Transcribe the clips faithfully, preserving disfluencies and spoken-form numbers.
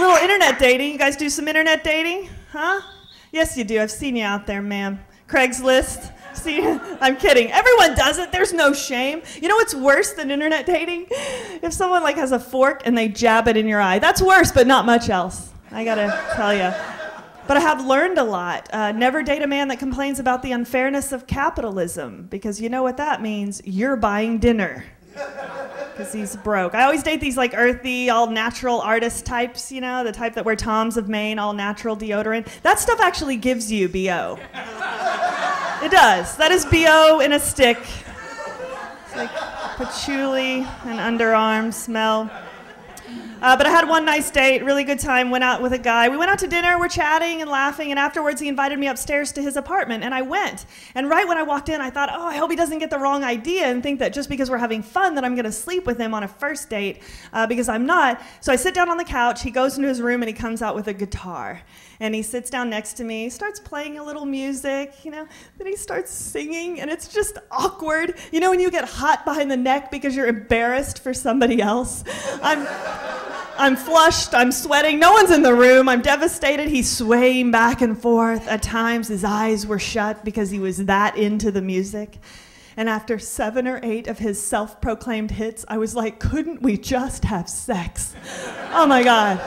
little internet dating. You guys do some internet dating? Huh? Yes, you do. I've seen you out there, ma'am. Craigslist. See, I'm kidding. Everyone does it. There's no shame. You know what's worse than internet dating? If someone like has a fork and they jab it in your eye. That's worse, but not much else. I gotta tell you. But I have learned a lot. Uh, never date a man that complains about the unfairness of capitalism, because you know what that means? You're buying dinner. Because he's broke. I always date these like earthy, all-natural artist types, you know, the type that wear Toms of Maine, all-natural deodorant. That stuff actually gives you B O. It does. That is B O in a stick. It's like patchouli and underarm smell. Uh, but I had one nice date, really good time, went out with a guy. We went out to dinner, we're chatting and laughing, and afterwards he invited me upstairs to his apartment, and I went. And right when I walked in, I thought, oh, I hope he doesn't get the wrong idea and think that just because we're having fun that I'm going to sleep with him on a first date, uh, because I'm not. So I sit down on the couch, he goes into his room, and he comes out with a guitar. And he sits down next to me, starts playing a little music, you know, then he starts singing, and it's just awkward. You know when you get hot behind the neck because you're embarrassed for somebody else? I'm, I'm flushed, I'm sweating, no one's in the room, I'm devastated. He's swaying back and forth. At times his eyes were shut because he was that into the music. And after seven or eight of his self-proclaimed hits, I was like, couldn't we just have sex? Oh my God.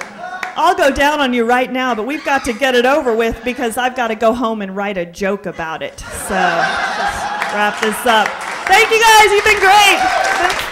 I'll go down on you right now, but we've got to get it over with because I've got to go home and write a joke about it. So, just wrap this up. Thank you guys, you've been great.